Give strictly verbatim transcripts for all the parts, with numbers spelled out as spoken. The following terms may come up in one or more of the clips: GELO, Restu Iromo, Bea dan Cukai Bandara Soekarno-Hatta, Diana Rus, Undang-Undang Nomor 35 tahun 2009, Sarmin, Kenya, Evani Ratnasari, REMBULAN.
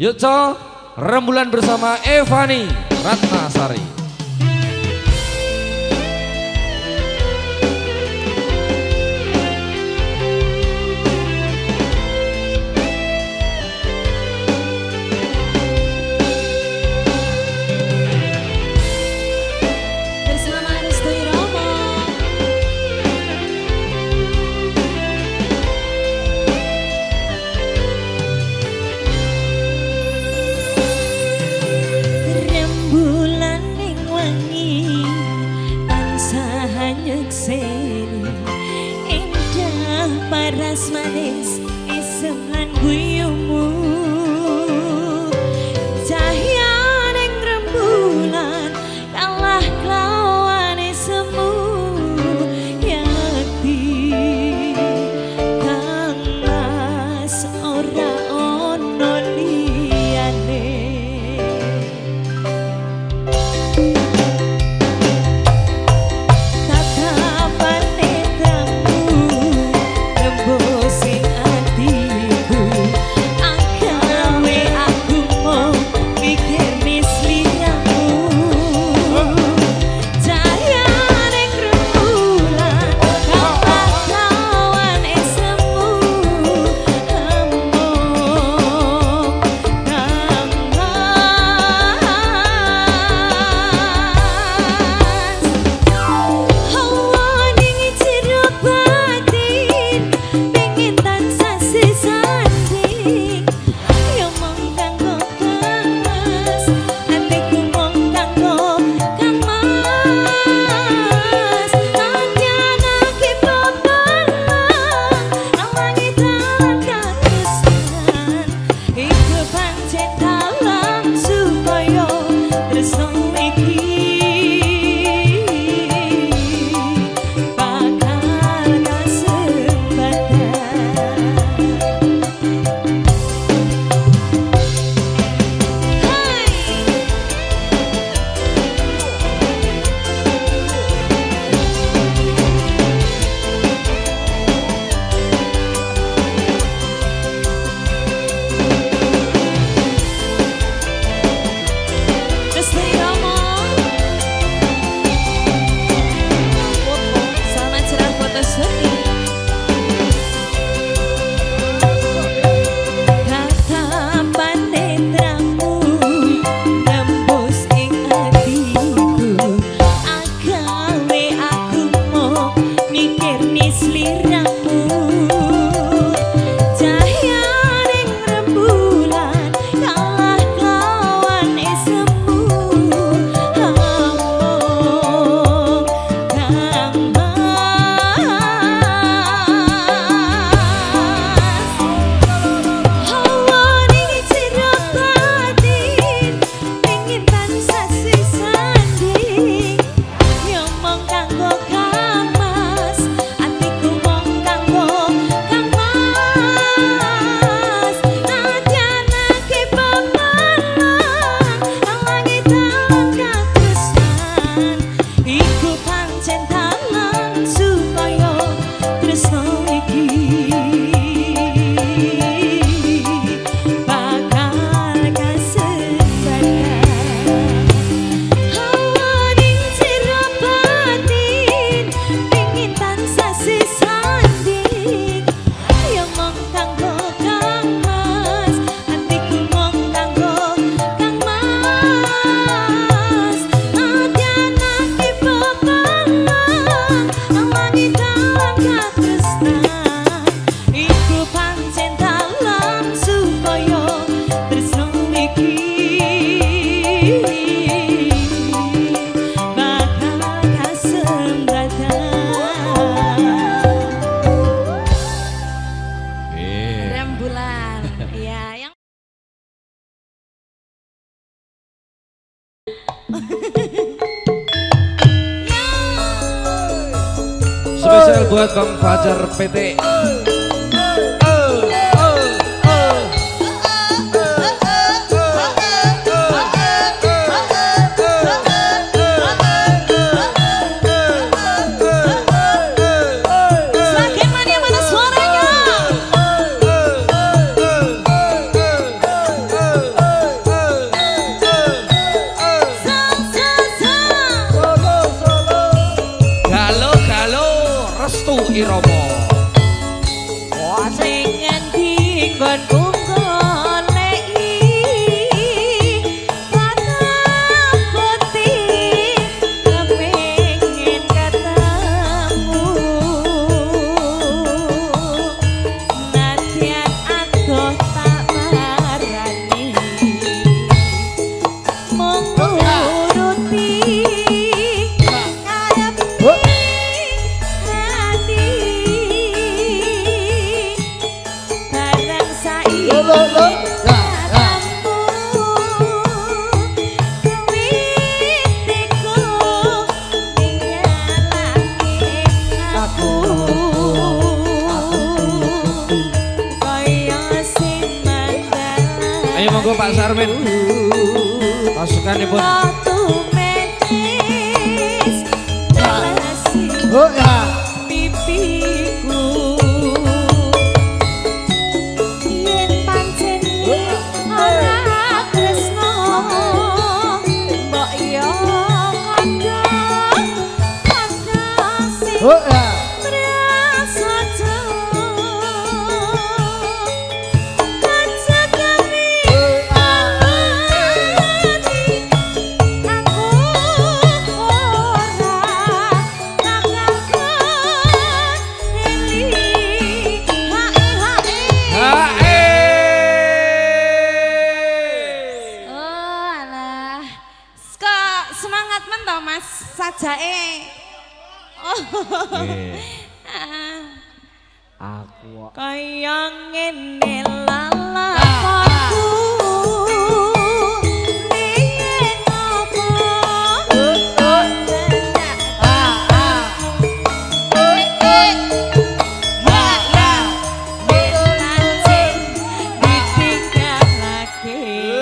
Yuk co, rembulan bersama Evani Ratnasari. Indah paras manis isem lan guyumu, cahya ning rembulan kalah kelawan isemu. Yakti kang mas ora ono liyane. Spesial buat Bang Fajar P T. Pak Sarmin, pasukan ibu. Satu metis terasi pipiku, yen pancen ora tresno, mbok yo kandha kandha. Jae, oh, aku kaya ngene lalakonku ning opo tenak aku mala menancing ditinggal lagi.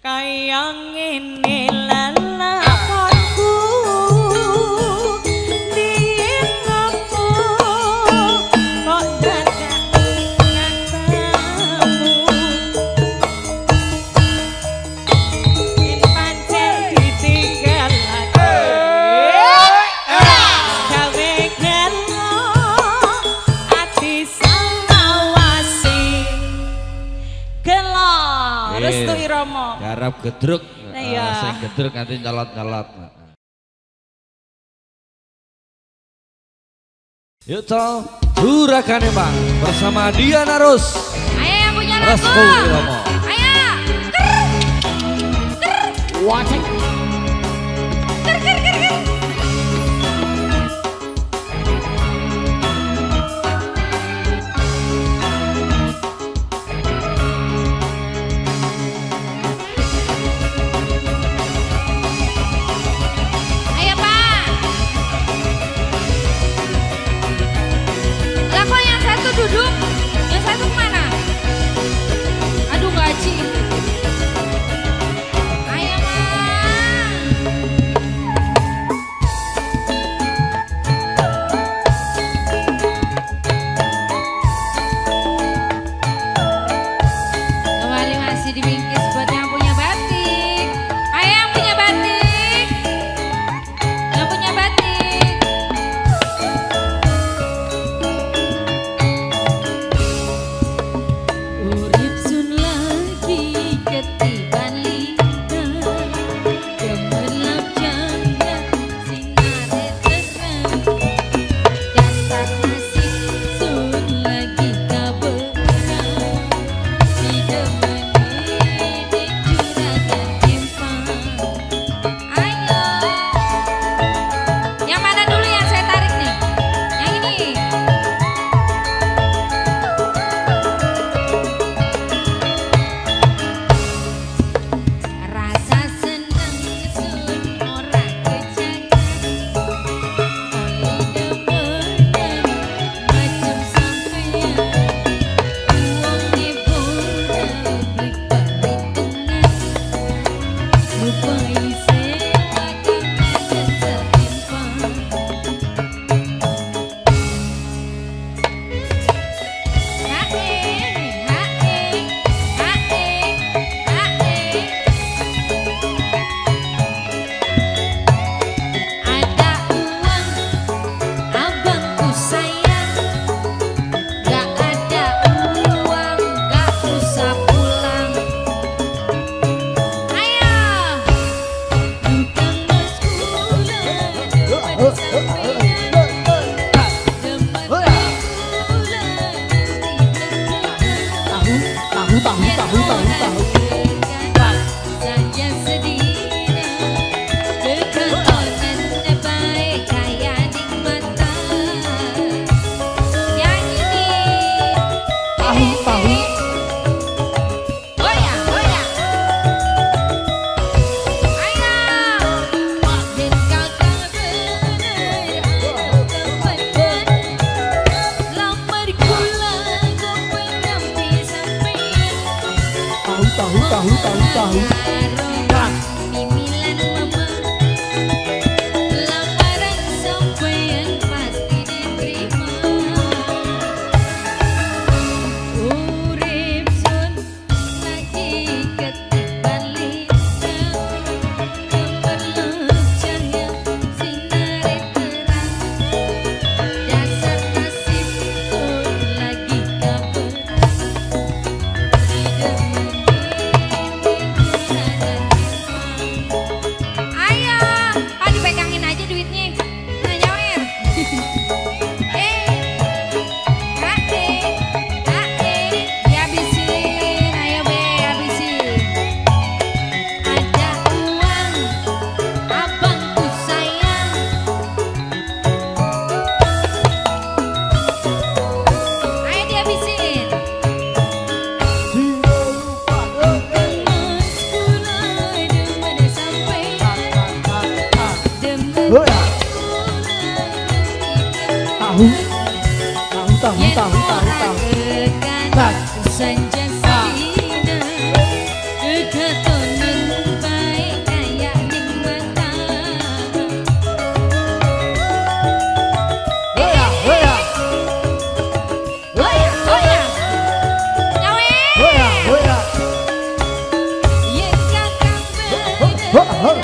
Kayang ini lalakonku ning opo kok dadak ngantamu yen pancen ditinggal aku gawe gelo ati selawasi gelo Restu Iromo garap gedruk, nah, iya. uh, saya gedruk nanti nyolot-nyolot. Yuk tol, durakan emang bersama Diana Rus. Ayo yang punya lagu. Restu Iromo. Ayo. Watching. Tahu, tahu, tahu, tahu, tahu, tahu. Senja sirna, ketonen baik kayak ning matang. Hoya, hoya, hoya, hoya, nyawe. Hoya, hoya. Yen kakang bener.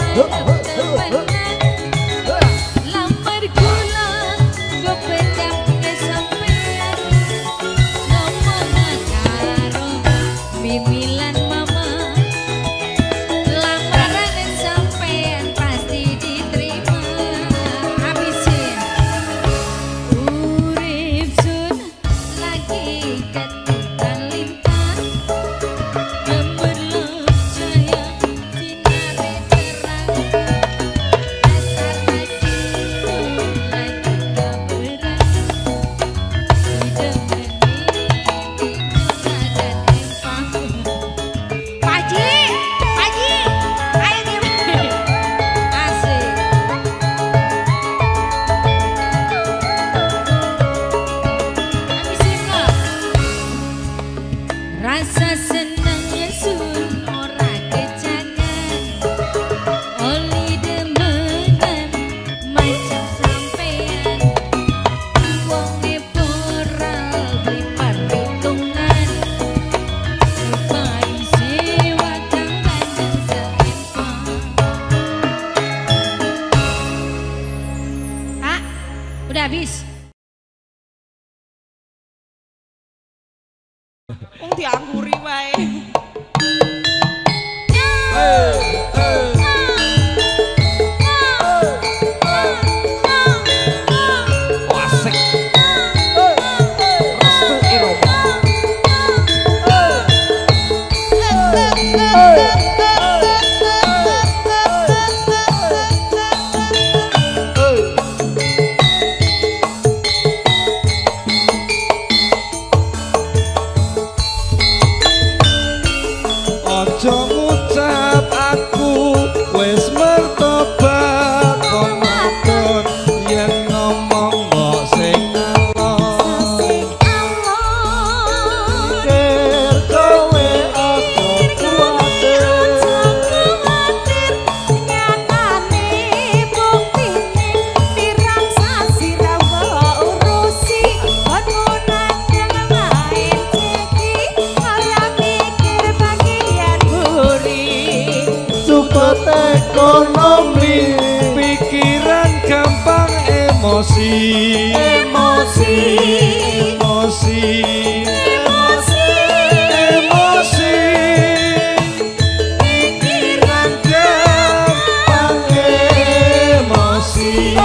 Habis. Wong diangguri wae. Asik. Restu Iromo. Ekonomi, pikiran gampang emosi, emosi, emosi, emosi, emosi, pikiran gampang emosi.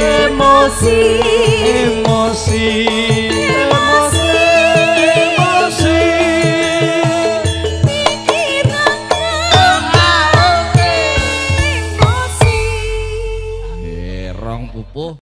Emosi, emosi, emosi, emosi, pikiran emosi. Eh, rong pupuh.